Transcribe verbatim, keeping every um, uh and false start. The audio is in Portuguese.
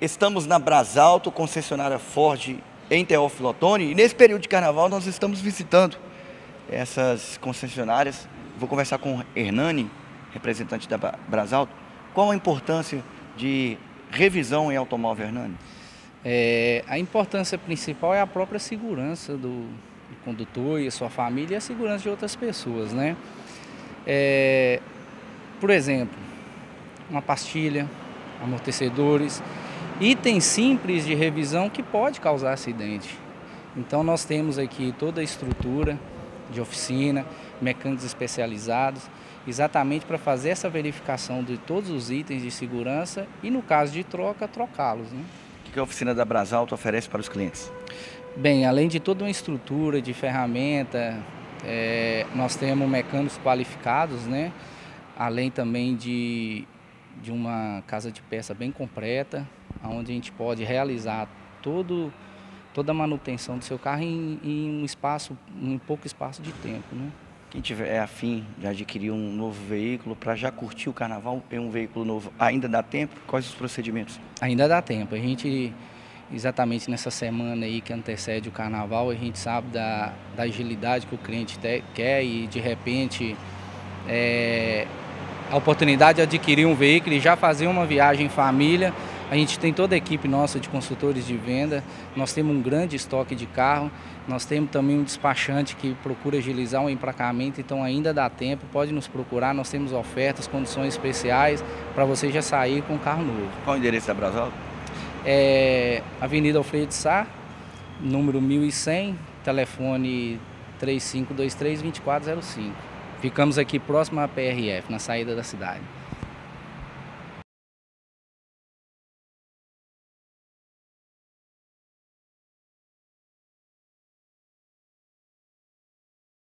Estamos na Brasauto, concessionária Ford em Teófilo Otoni, e nesse período de carnaval nós estamos visitando essas concessionárias. Vou conversar com o Hernani, representante da Brasauto. Qual a importância de revisão em automóvel, Hernani? É, a importância principal é a própria segurança do, do condutor e a sua família, e a segurança de outras pessoas, né? É, por exemplo, uma pastilha, amortecedores, itens simples de revisão que pode causar acidente. Então nós temos aqui toda a estrutura de oficina, mecânicos especializados, exatamente para fazer essa verificação de todos os itens de segurança e, no caso de troca, trocá-los, né? O que a oficina da Brasauto oferece para os clientes? Bem, além de toda uma estrutura de ferramenta, é, nós temos mecânicos qualificados, né? Além também de... de uma casa de peça bem completa, onde a gente pode realizar todo, toda a manutenção do seu carro em, em um espaço, em pouco espaço de tempo, né? Quem tiver afim de adquirir um novo veículo, para já curtir o carnaval em um veículo novo, ainda dá tempo? Quais os procedimentos? Ainda dá tempo. A gente, exatamente nessa semana aí que antecede o carnaval, a gente sabe da, da agilidade que o cliente te, quer e, de repente, é... a oportunidade de adquirir um veículo e já fazer uma viagem em família. A gente tem toda a equipe nossa de consultores de venda, nós temos um grande estoque de carro, nós temos também um despachante que procura agilizar o emplacamento, então ainda dá tempo, pode nos procurar, nós temos ofertas, condições especiais para você já sair com um carro novo. Qual o endereço da Brasauto? É Avenida Alfredo de Sá, número mil e cem, telefone três cinco dois três, dois quatro zero cinco. Ficamos aqui próximo à P R F, na saída da cidade.